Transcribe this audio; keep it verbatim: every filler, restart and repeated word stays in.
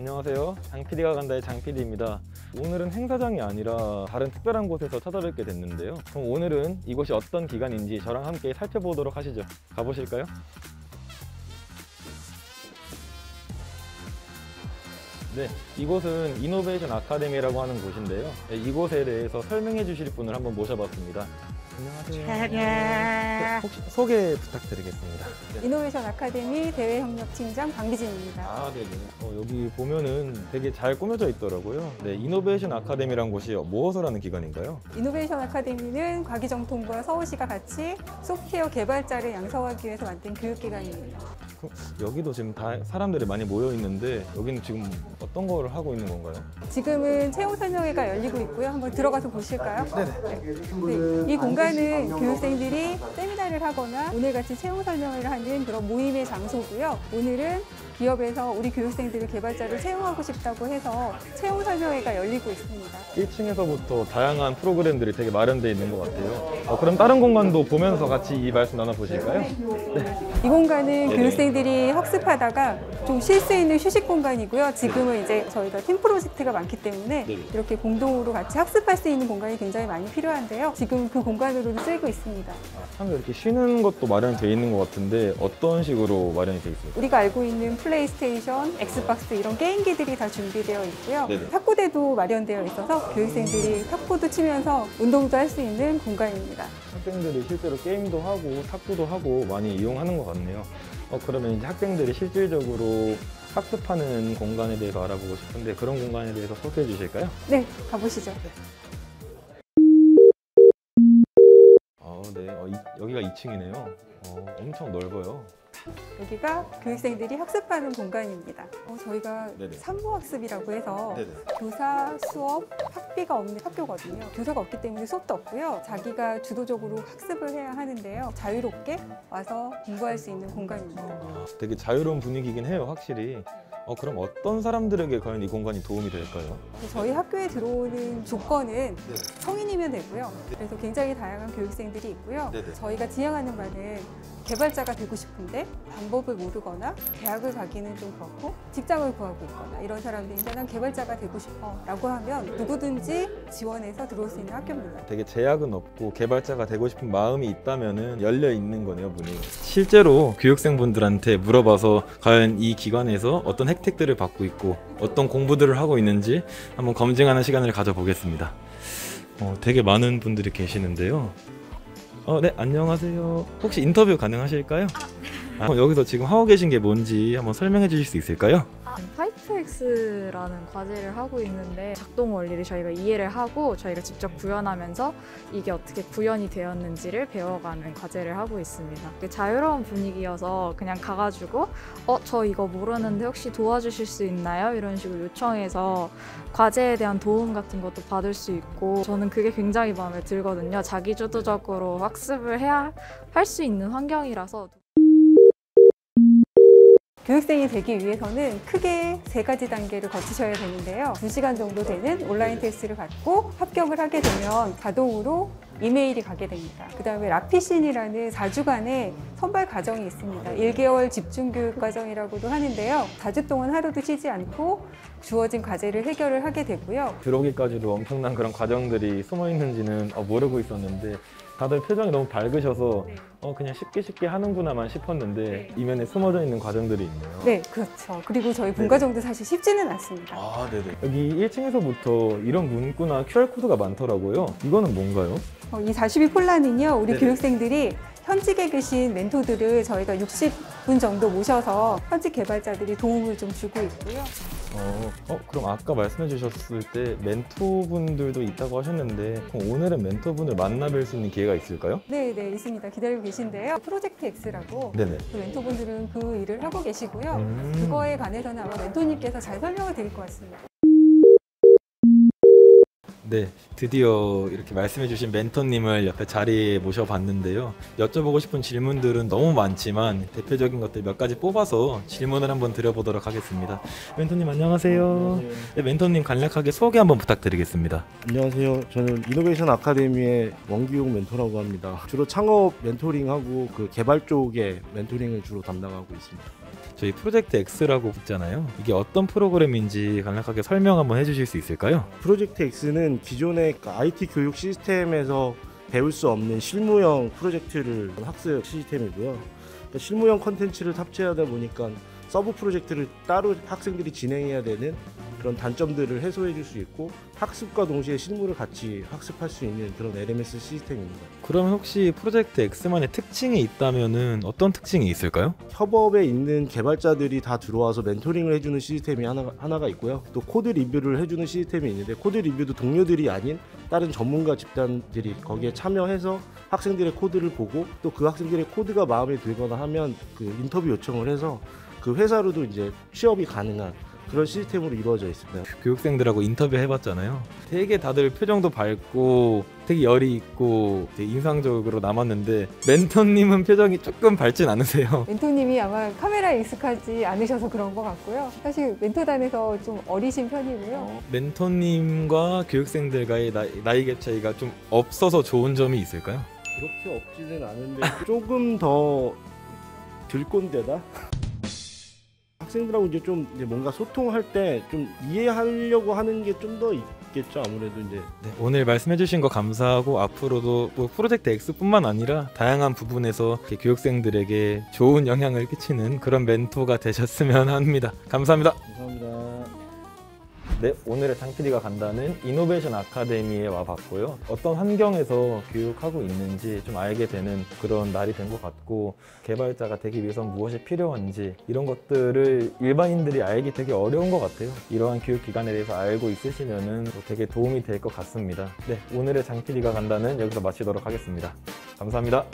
안녕하세요, 장피디가 간다의 장피디입니다. 오늘은 행사장이 아니라 다른 특별한 곳에서 찾아뵙게 됐는데요. 그럼 오늘은 이곳이 어떤 기관인지 저랑 함께 살펴보도록 하시죠. 가보실까요? 네, 이곳은 이노베이션 아카데미라고 하는 곳인데요. 네, 이곳에 대해서 설명해 주실 분을 한번 모셔봤습니다. 안녕하세요. 네, 혹시 소개 부탁드리겠습니다. 네. 이노베이션 아카데미 대외협력팀장 방기진입니다. 아, 네네. 어, 여기 보면은 되게 잘 꾸며져 있더라고요. 네, 이노베이션 아카데미란 곳이 무엇을 하는 기관인가요? 이노베이션 아카데미는 과기정통부와 서울시가 같이 소프트웨어 개발자를 양성하기 위해서 만든 교육기관입니다. 여기도 지금 다 사람들이 많이 모여 있는데 여기는 지금 어떤 거를 하고 있는 건가요? 지금은 채용 설명회가 열리고 있고요. 한번 들어가서 보실까요? 네네. 네. 이 공간은 교육생들이 세미나를 하거나 오늘같이 채용 설명회를 하는 그런 모임의 장소고요. 오늘은 기업에서 우리 교육생들을 개발자로 채용하고 싶다고 해서 채용 설명회가 열리고 있습니다. 일 층에서부터 다양한 프로그램들이 되게 마련되어 있는 것 같아요. 어, 그럼 다른 공간도 보면서 같이 이 말씀 나눠보실까요? 네. 이 공간은 네네. 교육생들이 학습하다가 좀 쉴 수 있는 휴식 공간이고요. 지금은 이제 저희가 팀 프로젝트가 많기 때문에 네네. 이렇게 공동으로 같이 학습할 수 있는 공간이 굉장히 많이 필요한데요. 지금 그 공간으로 쓰이고 있습니다. 아, 참 이렇게 쉬는 것도 마련되어 있는 것 같은데 어떤 식으로 마련이 되어 있을까요? 우리가 알고 있는 플레이스테이션, 엑스박스 이런 게임기들이 다 준비되어 있고요. 네네. 탁구대도 마련되어 있어서 교육생들이 탁구도 치면서 운동도 할 수 있는 공간입니다. 학생들이 실제로 게임도 하고 탁구도 하고 많이 이용하는 것 같네요. 어, 그러면 이제 학생들이 실질적으로 학습하는 공간에 대해서 알아보고 싶은데 그런 공간에 대해서 소개해 주실까요? 네, 가보시죠. 네. 어, 네. 어, 이, 여기가 이 층이네요. 어, 엄청 넓어요. 여기가 교육생들이 학습하는 공간입니다. 어, 저희가 네네. 산모학습이라고 해서 네네. 교사, 수업, 학비가 없는 학교거든요. 교사가 없기 때문에 수업도 없고요. 자기가 주도적으로 학습을 해야 하는데요. 자유롭게 와서 공부할 수 있는 공간입니다. 되게 자유로운 분위기긴 해요, 확실히. 어, 그럼 어떤 사람들에게 과연 이 공간이 도움이 될까요? 저희 학교에 들어오는 조건은 네. 성인이면 되고요. 그래서 굉장히 다양한 교육생들이 있고요. 네네. 저희가 지향하는 바는 개발자가 되고 싶은데 방법을 모르거나 대학을 가기는 좀 그렇고 직장을 구하고 있거나 이런 사람들이 난 개발자가 되고 싶어 라고 하면 누구든지 지원해서 들어올 수 있는 학교입니다. 되게 제약은 없고 개발자가 되고 싶은 마음이 있다면 열려 있는 거네요, 문이. 실제로 교육생분들한테 물어봐서 과연 이 기관에서 어떤 혜택들을 받고 있고 어떤 공부들을 하고 있는지 한번 검증하는 시간을 가져보겠습니다. 어, 되게 많은 분들이 계시는데요. 어, 네, 안녕하세요. 혹시 인터뷰 가능하실까요? 아, 어, 여기서 지금 하고 계신 게 뭔지 한번 설명해 주실 수 있을까요? 프로젝트 엑스라는 과제를 하고 있는데 작동 원리를 저희가 이해를 하고 저희가 직접 구현하면서 이게 어떻게 구현이 되었는지를 배워가는 과제를 하고 있습니다. 자유로운 분위기여서 그냥 가가지고 어, 저 이거 모르는데 혹시 도와주실 수 있나요? 이런 식으로 요청해서 과제에 대한 도움 같은 것도 받을 수 있고 저는 그게 굉장히 마음에 들거든요. 자기주도적으로 학습을 해야 할 수 있는 환경이라서 교육생이 되기 위해서는 크게 세 가지 단계를 거치셔야 되는데요. 두 시간 정도 되는 온라인 테스트를 받고 합격을 하게 되면 자동으로 이메일이 가게 됩니다. 그 다음에 라피신이라는 사 주간의 선발 과정이 있습니다. 일 개월 집중교육 과정이라고도 하는데요. 사 주 동안 하루도 쉬지 않고 주어진 과제를 해결을 하게 되고요. 들어오기까지도 엄청난 그런 과정들이 숨어있는지는 모르고 있었는데 다들 표정이 너무 밝으셔서 네. 어, 그냥 쉽게 쉽게 하는구나만 싶었는데 네. 이면에 숨어져 있는 과정들이 있네요. 네, 그렇죠. 그리고 저희 분과정도 사실 쉽지는 않습니다. 아, 네네. 여기 일 층에서부터 이런 문구나 큐알 코드가 많더라고요. 이거는 뭔가요? 어, 이 사십이 폴라는요, 우리 네네. 교육생들이 현직에 계신 멘토들을 저희가 육십 분 정도 모셔서 현직 개발자들이 도움을 좀 주고 있고요. 어, 어, 그럼 아까 말씀해 주셨을 때 멘토분들도 있다고 하셨는데 그럼 오늘은 멘토분을 만나뵐 수 있는 기회가 있을까요? 네, 네, 있습니다. 기다리고 계신데요. 프로젝트 엑스라고 네네. 그 멘토분들은 그 일을 하고 계시고요. 음... 그거에 관해서는 아마 멘토님께서 잘 설명을 드릴 것 같습니다. 네, 드디어 이렇게 말씀해주신 멘토님을 옆에 자리에 모셔봤는데요. 여쭤보고 싶은 질문들은 너무 많지만 대표적인 것들 몇 가지 뽑아서 질문을 한번 드려보도록 하겠습니다. 멘토님 안녕하세요. 안녕하세요. 네, 멘토님 간략하게 소개 한번 부탁드리겠습니다. 안녕하세요. 저는 이노베이션 아카데미의 원기용 멘토라고 합니다. 주로 창업 멘토링하고 그 개발 쪽의 멘토링을 주로 담당하고 있습니다. 저희 프로젝트 X라고 붙잖아요. 이게 어떤 프로그램인지 간략하게 설명 한번 해주실 수 있을까요? 프로젝트 X는 기존의 아이티 교육 시스템에서 배울 수 없는 실무형 프로젝트를 학습 시스템이고요. 그러니까 실무형 컨텐츠를 탑재하다 보니까 서브 프로젝트를 따로 학생들이 진행해야 되는 그런 단점들을 해소해 줄 수 있고, 학습과 동시에 실무를 같이 학습할 수 있는 그런 엘엠에스 시스템입니다. 그럼 혹시 프로젝트 X만의 특징이 있다면은 어떤 특징이 있을까요? 협업에 있는 개발자들이 다 들어와서 멘토링을 해주는 시스템이 하나, 하나가 있고요. 또 코드 리뷰를 해주는 시스템이 있는데, 코드 리뷰도 동료들이 아닌 다른 전문가 집단들이 거기에 참여해서 학생들의 코드를 보고, 또 그 학생들의 코드가 마음에 들거나 하면 그 인터뷰 요청을 해서 그 회사로도 이제 취업이 가능한 그런 시스템으로 이루어져 있습니다. 교육생들하고 인터뷰 해봤잖아요. 되게 다들 표정도 밝고 되게 열이 있고 되게 인상적으로 남았는데, 멘토님은 표정이 조금 밝진 않으세요? 멘토님이 아마 카메라에 익숙하지 않으셔서 그런 것 같고요. 사실 멘토단에서 좀 어리신 편이고요. 어, 멘토님과 교육생들과의 나이, 나이갭 차이가 좀 없어서 좋은 점이 있을까요? 그렇게 없지는 않은데 조금 더 들꼰대다? 학생들하고 이제 좀 이제 뭔가 소통할 때 좀 이해하려고 하는 게 좀 더 있겠죠, 아무래도 이제. 네, 오늘 말씀해주신 거 감사하고, 앞으로도 뭐 프로젝트 X뿐만 아니라 다양한 부분에서 교육생들에게 좋은 영향을 끼치는 그런 멘토가 되셨으면 합니다. 감사합니다. 감사합니다. 네, 오늘의 장피디가 간다는 이노베이션 아카데미에 와봤고요. 어떤 환경에서 교육하고 있는지 좀 알게 되는 그런 날이 된 것 같고, 개발자가 되기 위해선 무엇이 필요한지 이런 것들을 일반인들이 알기 되게 어려운 것 같아요. 이러한 교육기관에 대해서 알고 있으시면은 되게 도움이 될 것 같습니다. 네, 오늘의 장피디가 간다는 여기서 마치도록 하겠습니다. 감사합니다.